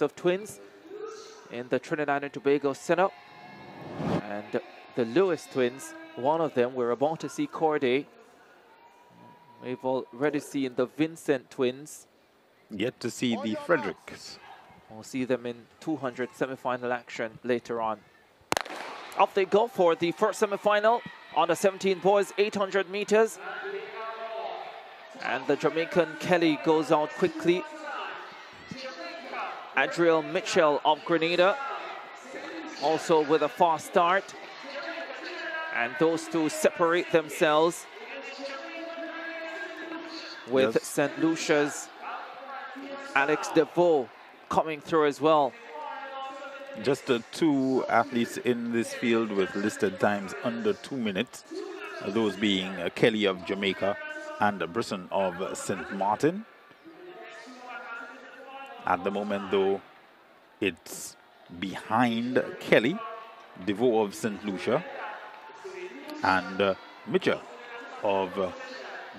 sets of twins in the Trinidad and Tobago setup. And the Lewis twins, one of them, we're about to see Corday. We've already seen the Vincent twins. Yet to see the Fredericks. We'll see them in 200 semi-final action later on. Up they go for the first semi-final on the 17 boys, 800 meters. And the Jamaican Kelly goes out quickly. Adriel Mitchell of Grenada, also with a fast start. And those two separate themselves with St. Lucia's Alex DeVoe coming through as well. Just the two athletes in this field with listed times under 2 minutes, those being Kelly of Jamaica and Brisson of St. Martin. At the moment, though, it's behind Kelly, DeVoe of St. Lucia, and Mitchell of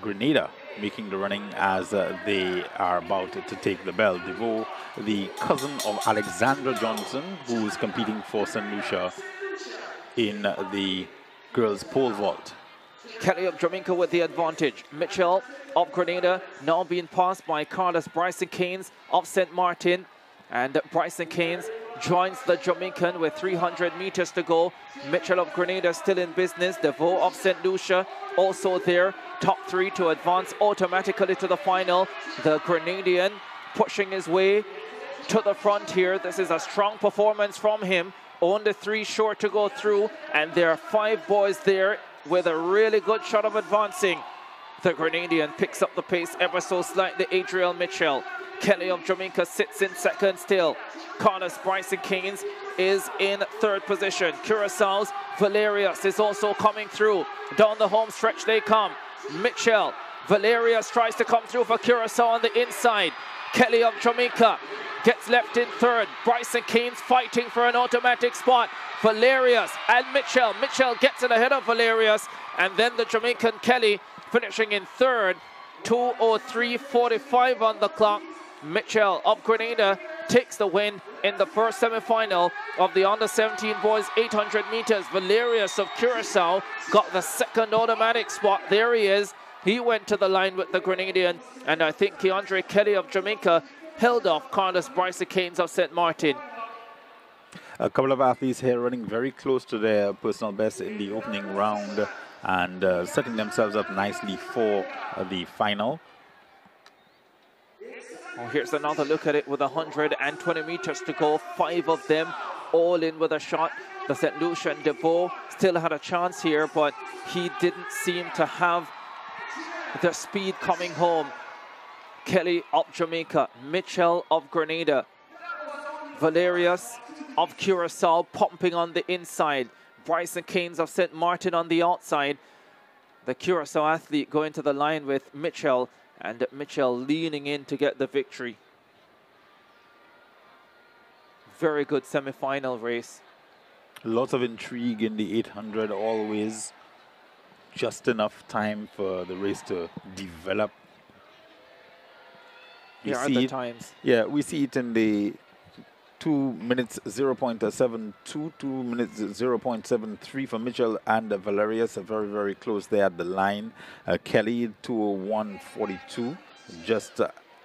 Grenada making the running as they are about to take the bell. DeVoe, the cousin of Alexandra Johnson, who is competing for St. Lucia in the girls' pole vault. Kelly of Jamaica with the advantage. Mitchell of Grenada now being passed by Carlos Bryson-Keynes of St. Martin. And Bryson-Keynes joins the Jamaican with 300 meters to go. Mitchell of Grenada still in business. DeVoe of St. Lucia also there. Top three to advance automatically to the final. The Grenadian pushing his way to the front here. This is a strong performance from him. Only three short to go through. And there are five boys there with a really good shot of advancing. The Grenadian picks up the pace ever so slightly. Adriel Mitchell. Kelly of Jamaica sits in second still. Carlos Bryson-Keynes is in third position. Curacao's Valerius is also coming through. Down the home stretch they come. Mitchell. Valerius tries to come through for Curacao on the inside. Kelly of Jamaica gets left in third. Bryson-Keynes fighting for an automatic spot. Valerius and Mitchell. Mitchell gets it ahead of Valerius. And then the Jamaican Kelly finishing in third. 2:03:45 on the clock. Mitchell of Grenada takes the win in the first semi-final of the under-17 boys 800 meters. Valerius of Curacao got the second automatic spot. There he is. He went to the line with the Grenadian. And I think Keandre Kelly of Jamaica held off Carlos Bryson-Keynes of St. Martin. A couple of athletes here running very close to their personal best in the opening round and setting themselves up nicely for the final. Oh, here's another look at it with 120 meters to go. Five of them all in with a shot. The St. Lucian DeVoe still had a chance here, but he didn't seem to have the speed coming home. Kelly of Jamaica, Mitchell of Grenada, Valerius of Curacao pumping on the inside, Bryson-Keynes of St. Martin on the outside. The Curacao athlete going to the line with Mitchell, and Mitchell leaning in to get the victory. Very good semi-final race. Lots of intrigue in the 800 always. Just enough time for the race to develop. Here are the times. Yeah, we see it in the 2:0.72, 2:0.73 for Mitchell and Valerius. Very, very close there at the line. Kelly, 2:01:42, just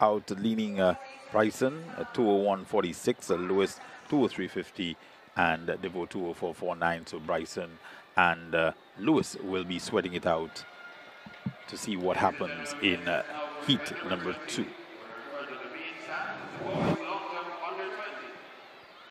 out leaning Bryson, 2:01:46, Lewis, 2:03:50, and DeVoe, 2:04:49. So Bryson and Lewis will be sweating it out to see what happens in heat number 2.